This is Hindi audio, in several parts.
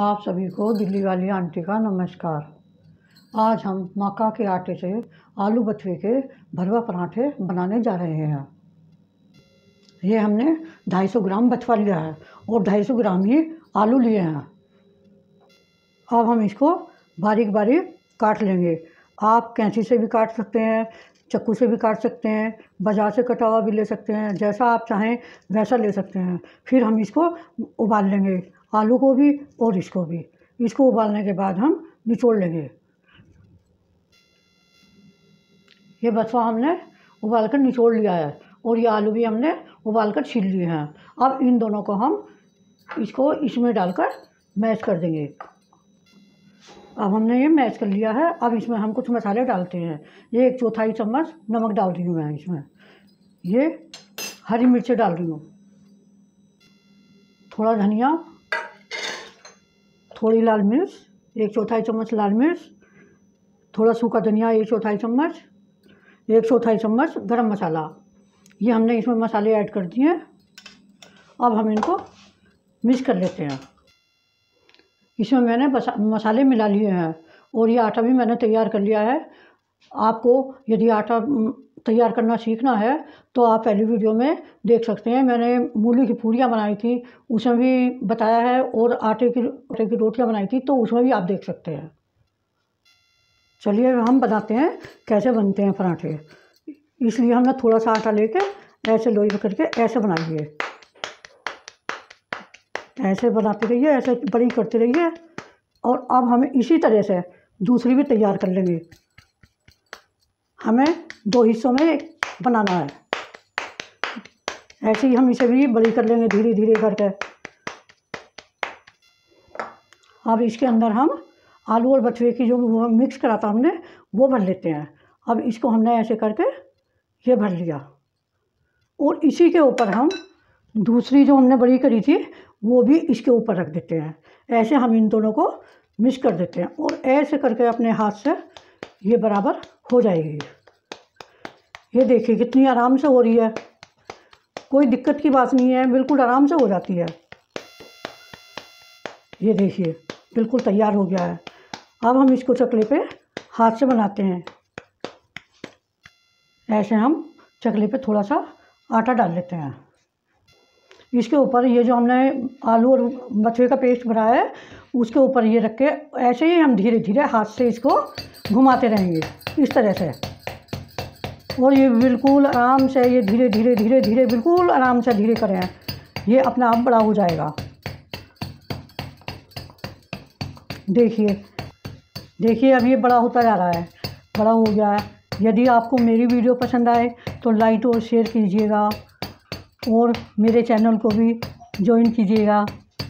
आप सभी को दिल्ली वाली आंटी का नमस्कार। आज हम मक्का के आटे से आलू बथुऐ के भरवा पराठे बनाने जा रहे हैं। ये हमने 250 ग्राम बथुआ लिया है और 250 ग्राम ही आलू लिए हैं। अब हम इसको बारीक बारीक काट लेंगे। आप कैंची से भी काट सकते हैं, चक्कू से भी काट सकते हैं, बाजार से कटा हुआ भी ले सकते हैं, जैसा आप चाहें वैसा ले सकते हैं। फिर हम इसको उबाल लेंगे, आलू को भी और इसको भी। इसको उबालने के बाद हम निचोड़ लेंगे। ये बथुआ हमने उबाल कर निचोड़ लिया है और ये आलू भी हमने उबाल कर छील लिए हैं। अब इन दोनों को हम इसको इसमें डालकर मैश कर देंगे। अब हमने ये मैश कर लिया है। अब इसमें हम कुछ मसाले डालते हैं। ये 1/4 चम्मच नमक डाल रही हूँ मैं इसमें। ये हरी मिर्चें डाल रही हूँ, थोड़ा धनिया, थोड़ी लाल मिर्च, 1/4 चम्मच लाल मिर्च, थोड़ा सूखा धनिया 1/4 चम्मच, 1/4 चम्मच गरम मसाला। ये हमने इसमें मसाले ऐड कर दिए। अब हम इनको मिक्स कर लेते हैं। इसमें मैंने मसाले मिला लिए हैं और ये आटा भी मैंने तैयार कर लिया है। आपको यदि आटा तैयार करना सीखना है तो आप पहली वीडियो में देख सकते हैं। मैंने मूली की पूरियाँ बनाई थी, उसमें भी बताया है, और आटे की रोटियाँ बनाई थी, तो उसमें भी आप देख सकते हैं। चलिए हम बताते हैं कैसे बनते हैं पराठे। इसलिए हमने थोड़ा सा आटा लेकर ऐसे लोई में करके ऐसे बनाइए, ऐसे बनाते रहिए, ऐसे बड़ी करते रहिए। और अब हमें इसी तरह से दूसरी भी तैयार कर लेंगे। हमें 2 हिस्सों में बनाना है। ऐसे ही हम इसे भी बड़ी कर लेंगे धीरे धीरे करके। अब इसके अंदर हम आलू और बथुए की जो मिक्स करा था हमने, वो भर लेते हैं। अब इसको हमने ऐसे करके ये भर लिया और इसी के ऊपर हम दूसरी जो हमने बड़ी करी थी वो भी इसके ऊपर रख देते हैं। ऐसे हम इन दोनों को मिक्स कर देते हैं और ऐसे करके अपने हाथ से ये बराबर हो जाएगी। ये देखिए कितनी आराम से हो रही है, कोई दिक्कत की बात नहीं है, बिल्कुल आराम से हो जाती है। ये देखिए बिल्कुल तैयार हो गया है। अब हम इसको चकले पे हाथ से बनाते हैं। ऐसे हम चकले पे थोड़ा सा आटा डाल लेते हैं। इसके ऊपर ये जो हमने आलू और बथुए का पेस्ट बनाया है उसके ऊपर ये रख के ऐसे ही हम धीरे धीरे हाथ से इसको घुमाते रहेंगे इस तरह से। और ये बिल्कुल आराम से, ये धीरे धीरे धीरे धीरे बिल्कुल आराम से धीरे करें, ये अपना आप बड़ा हो जाएगा। देखिए देखिए अब ये बड़ा होता जा रहा है, बड़ा हो गया है। यदि आपको मेरी वीडियो पसंद आए तो लाइक और शेयर कीजिएगा और मेरे चैनल को भी ज्वाइन कीजिएगा। अब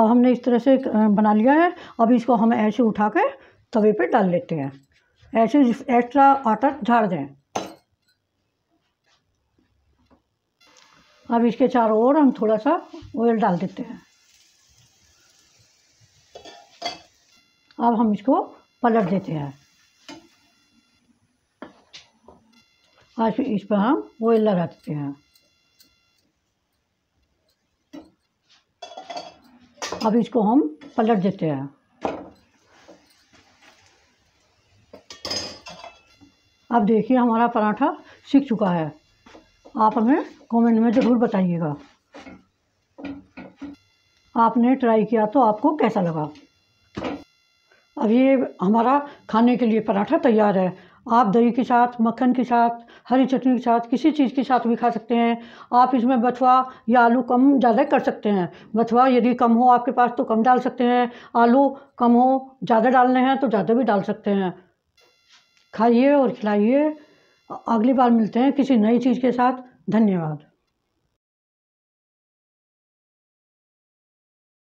हमने इस तरह से बना लिया है। अब इसको हम ऐसे उठा के तवे पे डाल लेते हैं। ऐसे एक्स्ट्रा आटा झाड़ दें। अब इसके चारों ओर हम थोड़ा सा ऑयल डाल देते हैं। अब हम इसको पलट देते हैं। आज इस पर हम ऑयल लगा देते हैं। अब इसको हम पलट देते हैं। अब देखिए हमारा पराठा सिक चुका है। आप हमें कमेंट में ज़रूर बताइएगा आपने ट्राई किया तो आपको कैसा लगा। अब ये हमारा खाने के लिए पराठा तैयार है। आप दही के साथ, मक्खन के साथ, हरी चटनी के साथ, किसी चीज़ के साथ भी खा सकते हैं। आप इसमें बथुआ या आलू कम ज़्यादा कर सकते हैं। बथुआ यदि कम हो आपके पास तो कम डाल सकते हैं, आलू कम हो ज़्यादा डालने हैं तो ज़्यादा भी डाल सकते हैं। खाइए और खिलाइए। अगली बार मिलते हैं किसी नई चीज़ के साथ। धन्यवाद।